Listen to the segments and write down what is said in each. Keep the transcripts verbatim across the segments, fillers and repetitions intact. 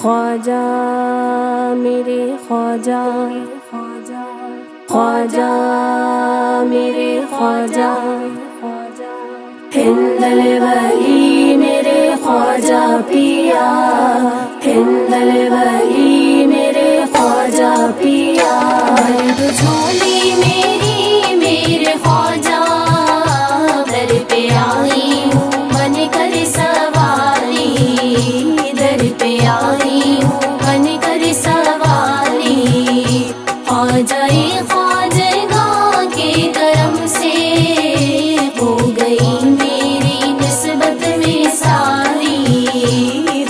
ख्वाजा मेरे ख्वाजा ख्वाजा मेरे ख्वाजा हिंदल वली मेरे ख्वाजा पिया हिंदल वली मेरे ख्वाजा पिया भरदो झोली मेरी मेरे ख्वाजा दर पे आई हूँ मन कर सवारी दर पे आई हूँ मन कर सवारी ख्वाजा ख्वाजगा के करम से हो गई मेरी निस्बत में सारी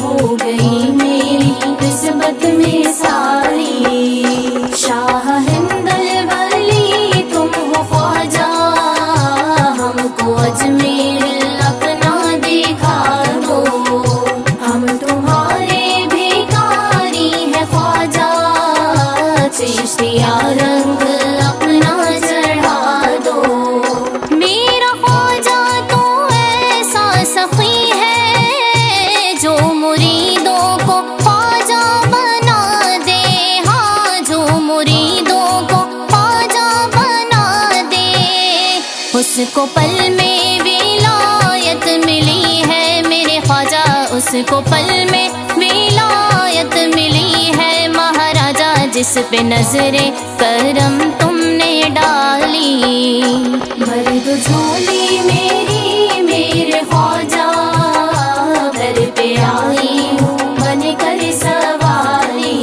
हो गई मेरी निस्बत में सारी शाह हिंदल वाली तुम हो ख्वाजा हमको अजमेर अपना दिखा दो हम तुम्हारे भिखारी है ख्वाजा चिश्तिया रंग अपना चढ़ा दो मेरा ख्वाजा तो ऐसा सखी है जो मुरीदों को ख्वाजा बना दे हाँ जो मुरीदों को ख्वाजा बना दे उसको पल में विलायत मिली है मेरे ख्वाजा उसको पल में विलायत मिली है महाराजा जिस पे नजरे करम तुमने डाली भरदो झोली मेरी मेरे ख्वाजा दर पे आई हूँ बन कर सवारी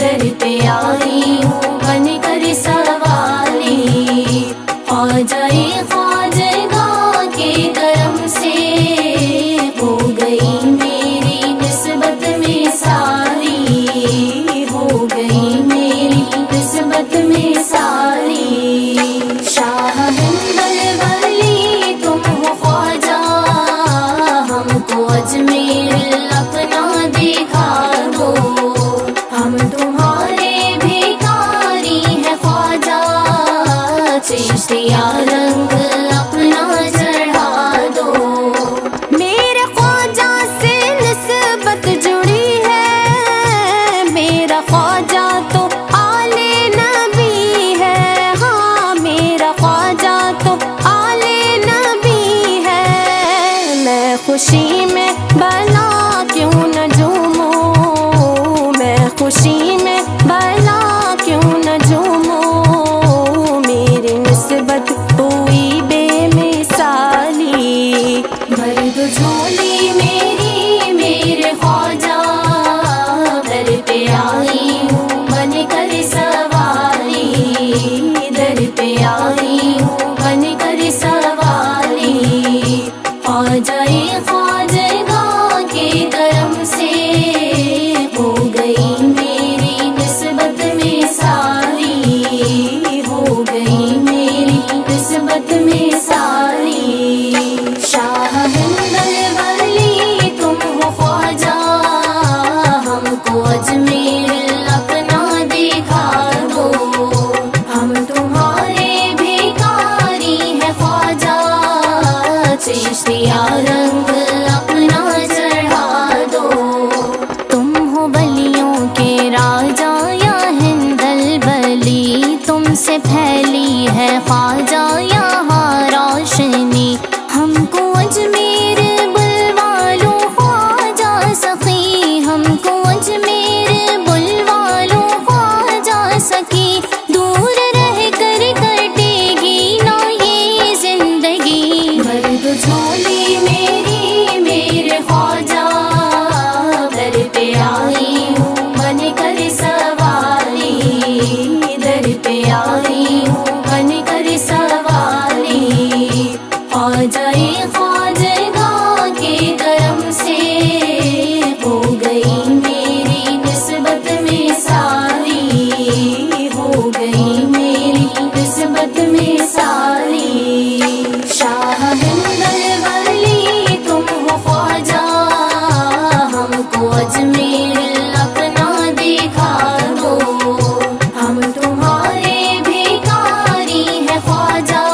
दर पे आई हूँ बन कर सवारी ख्वाजा ख्वाजगा के करम से हो गई मेरी निस्बत में सारी हो गई मेरी निस्बत में सारी शाह हिंदल वाली तुम हो ख्वाजा हमको अजमेर अपना दिखा दो हम तुम्हारे भिखारी है ख्वाजा चिश्तिया रंग अपना चढ़ा दो मेरे ख्वाजा से निस्बत जुड़ी है मेरा ख्वाजा तो आले नबी है हाँ मेरा ख्वाजा तो आले नबी है मैं खुशी में भला क्यों न झूमूं मैं खुशी में भला क्यों न झूमूं मेरी निस्बत हुई बेमिसाली भरदो झोली मेरी मेरे ख्वाजा दर पे आई हूँ बन कर सवारी दर पे आई हूँ बन कर सवारी ख्वाजा ख्वाजगा के करम से हो गई मेरी निस्बत में सारी हो गई मेरी निस्बत में सारी शाह हिंदल वाली तुम हो ख्वाजा हमको अजमेर अपना दिखा दो हम तुम्हारे भिखारी है ख्वाजा चिश्तिया रंग अपना चढ़ा दो तुम हो बलियों के राजा या हिंदल बली तुमसे फैली है ख्वाजा यहाँ रोशनी हमको अजमेर बुलवा लो ख्वाजा सखी हमको अजमेर बुलवा लो ख्वाजा सखी दूर रह कर कटेगी ना ये जिंदगी भरदो झोली मेरी मेरे ख्वाजा दर पे आई हूँ बन कर सवारी दर पे आई हूँ बन कर सवारी ख्वाजा ख्वाजगा के करम से हो गई मेरी निस्बत में सारी हो गई मेरी निस्बत में सारी शाह हिंदल वाली तुम हो ख्वाजा हमको अजमेर अपना दिखा दो हम तुम्हारे भिखारी है ख्वाजा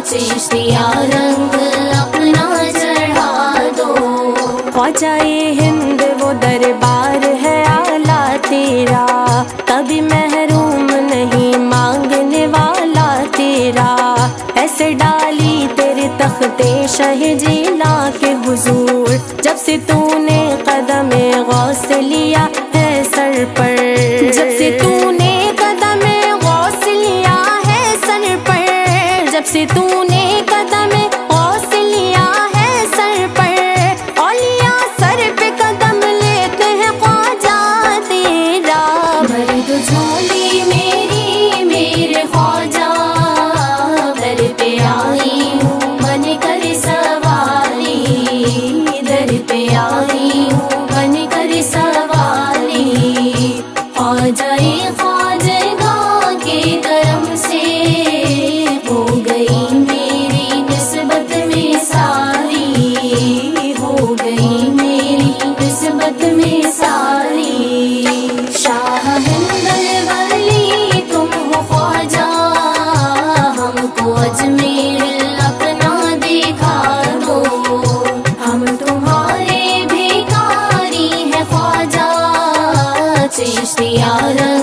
चिश्तिया रंग अपना चढ़ा दो ख्वाजा हिंद वो दरबार है आला तेरा, कभी महरूम नहीं मांगने वाला तेरा। ऐसे डाली तेरे तख्ते शाहे जीना के हुजूर, जब से तूने कदम गौस लिया है सर पर, जब से तूने कदम गौस लिया है सर पर, जब से तूने कदम गौस लिया है सर पर। औलिया सर पे कदम लेते हैं ख्वाजा तेरा, भरदो झोली मेरी मेरे ख्वाजा। दर पे आई हूँ मन कर सवारी, दर पे आई हूँ मन कर सवारी। ख्वाजा ख्वाजा के करम से हो गई मेरी निस्बत में सारी, हो गई मेरी निस्बत में सारी। शाह वली तुम हो ख्वाजा, हमको अजमेर अपना दिखा दो। हम तुम्हारे भिखारी है ख्वाजा, चिश्तिया